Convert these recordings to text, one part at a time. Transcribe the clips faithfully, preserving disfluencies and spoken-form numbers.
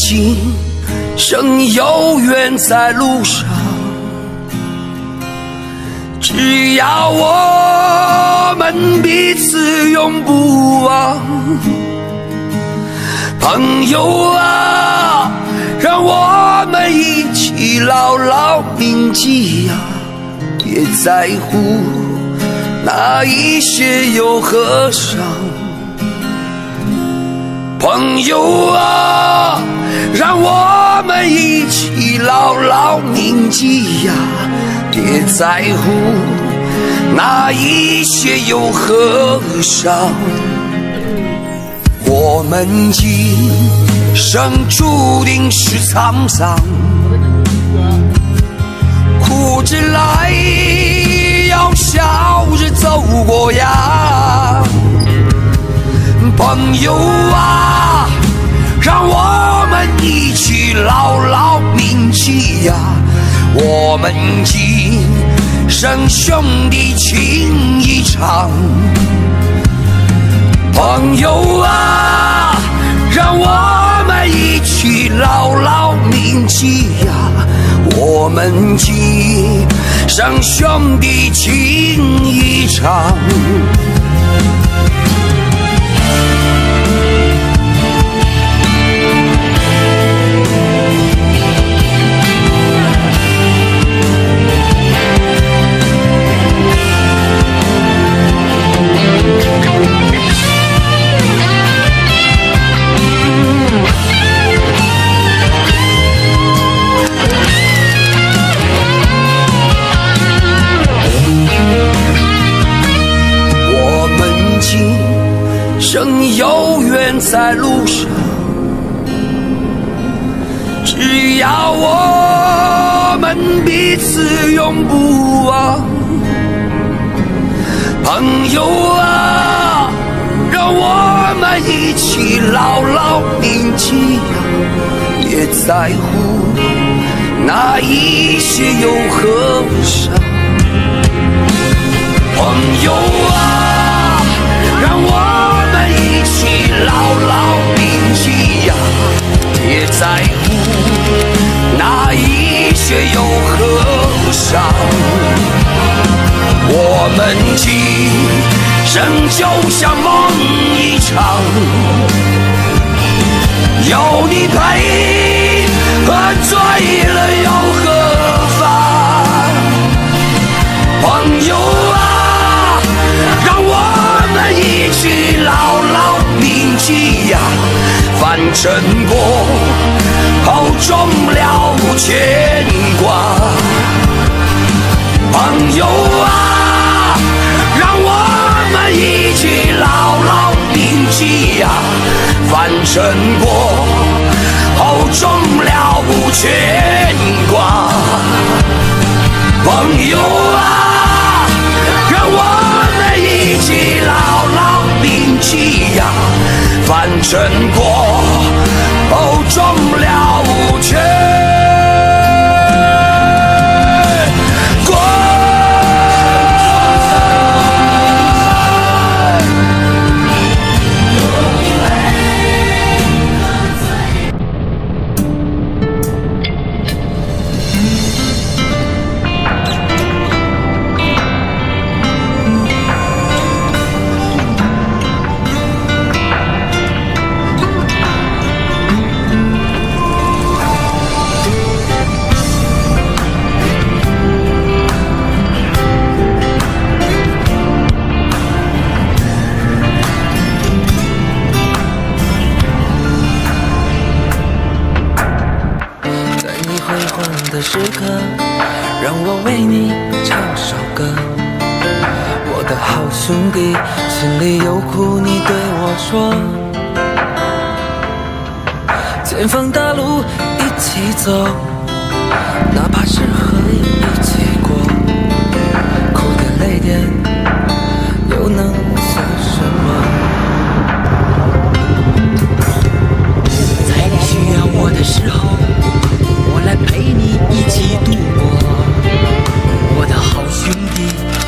近，身有缘在路上。只要我们彼此永不忘，朋友啊，让我们一起牢牢铭记啊，别在乎那一些忧和伤。朋友啊，让我们一起牢牢铭记呀，别在乎那一些忧和伤。我们今生注定是沧桑，哭着来，要笑着走过呀。朋友啊，让我们一起牢牢铭记呀，我们今生兄弟情一场。朋友啊，让我们一起牢牢铭记呀，我们今生兄弟情一场。生有缘在路上，只要我们彼此永不忘。朋友啊，让我们一起牢牢铭记呀，别在乎那一些忧和伤。朋友啊，让我一起牢牢铭记呀，别在乎那一些忧和伤。我们今生就像梦一场，有你陪，喝醉了又何妨？朋友啊，让我们一起牢牢铭记呀，凡尘过后终了无牵挂。朋友啊，让我们一起牢牢铭记呀，凡尘过后终了无牵挂。朋友啊，让我们一起牢牢铭记呀，凡尘过后终了无牵。时刻让我为你唱首歌，我的好兄弟，心里有苦你对我说，前方大路一起走，哪怕是和你一起过，哭点累点又能算什么？在你需要我的时候，我来陪你一起度过。我的好兄弟，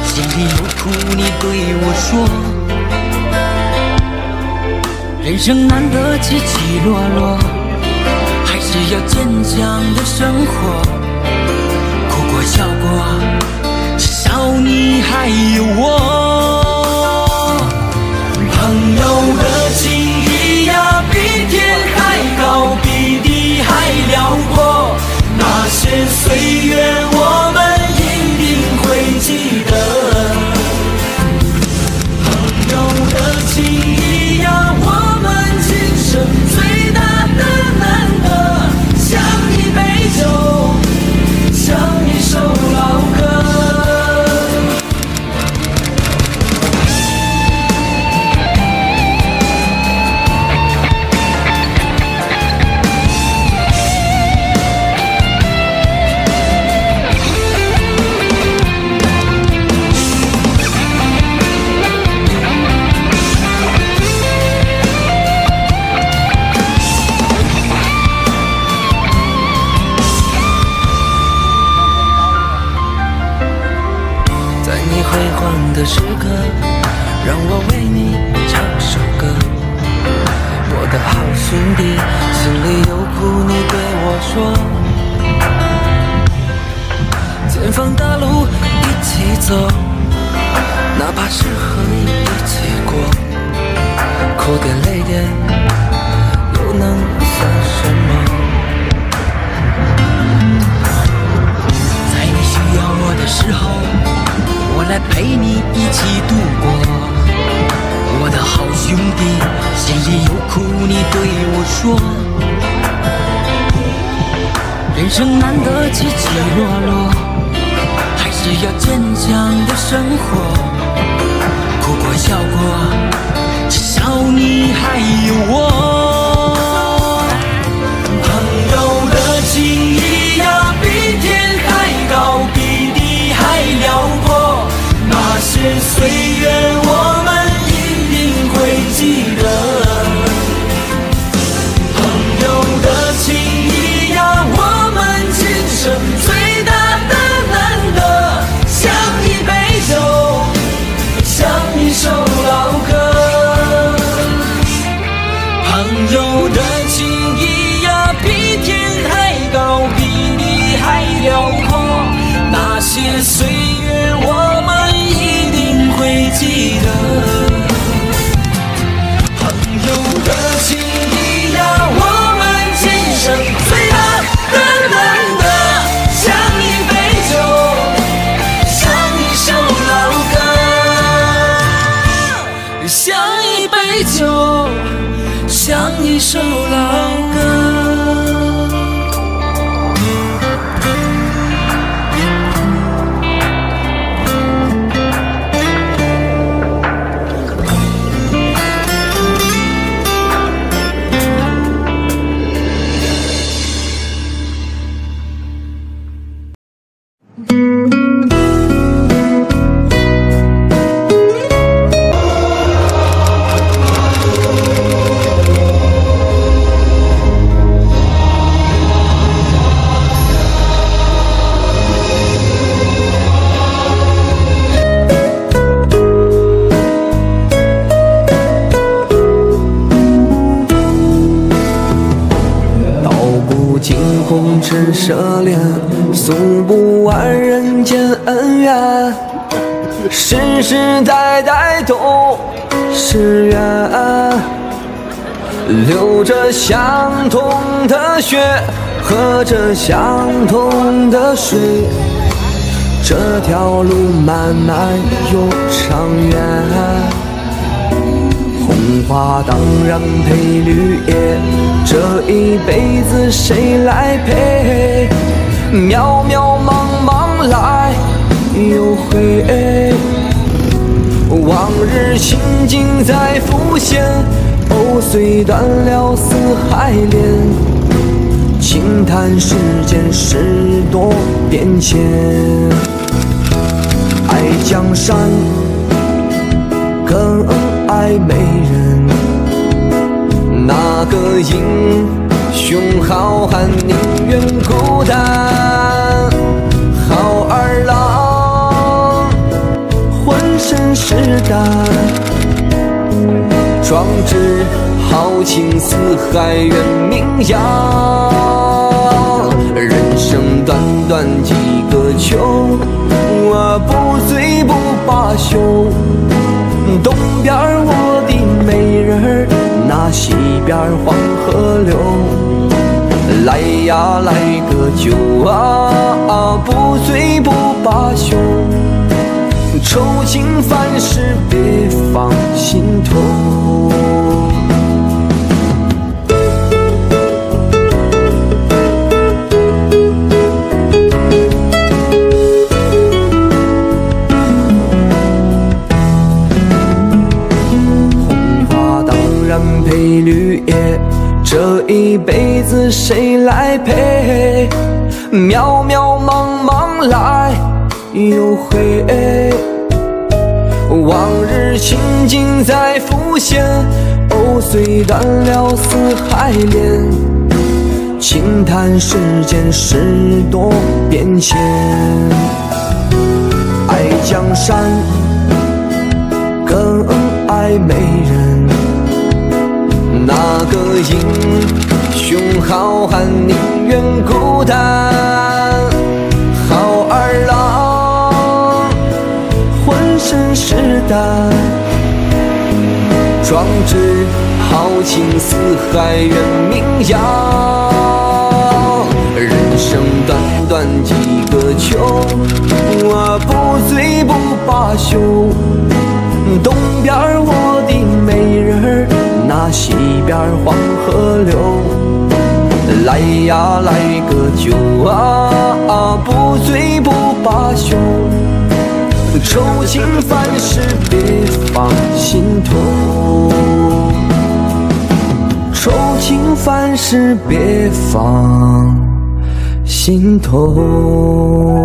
心里有苦你对我说，人生难得起起落落，还只要坚强的生活，哭过笑过，至少你还有我。朋友的情谊呀，比天还高，比地还辽阔。那些岁月，我们一定会记得。朋友的情谊呀，我们今生最大的难得，像一杯酒，像一首老歌。的时刻，让我为你唱首歌。我的好兄弟，心里有苦你对我说。前方大路一起走，哪怕是和你一起过，哭点累点，又能算什么？在你需要我的时候，我来陪你一起度过，我的好兄弟，心里有苦你对我说。人生难得起起落落，还是要坚强的生活。哭过笑过，至少你还有我。朋友的情谊呀，比天还高，比地还辽阔。那些岁月，我们一定会记得。朋友的情谊呀，我们今生最大的难得，像一杯酒，像一首老歌。朋友的情谊呀，比天还高，比地还辽阔。那些岁月，我们会记得。朋友的情谊呀，我们今生最大的难得，像一杯酒，像一首老歌，像一杯酒，像一首老歌。奢恋诉不完人间恩怨，世世代代都是缘，流着相同的血，喝着相同的水，这条路漫漫又长远。红花当然配绿叶，这一辈子谁来陪？渺渺茫茫来又回，往日心境在浮现，藕虽断了丝还连，轻叹世间事多变迁。爱江山更爱美人，那个英雄好汉宁愿孤单。好儿郎浑身是胆，壮志豪情四海远名扬。你呀来个酒啊，不醉不罢休。愁情烦事别放心头。 配绿叶，这一辈子谁来陪？渺渺茫茫来又回，往日情景再浮现。藕虽断了丝还连，轻叹世间事多变迁。爱江山，更爱美人。 那个英雄好汉宁愿孤单，好儿郎浑身是胆，壮志豪情四海远名扬。人生短短几个秋，我不醉不罢休。东边我的美人儿。 那西边黄河流，来呀来个酒啊，不醉不罢休。愁情烦事别放心头，愁情烦事别放心头。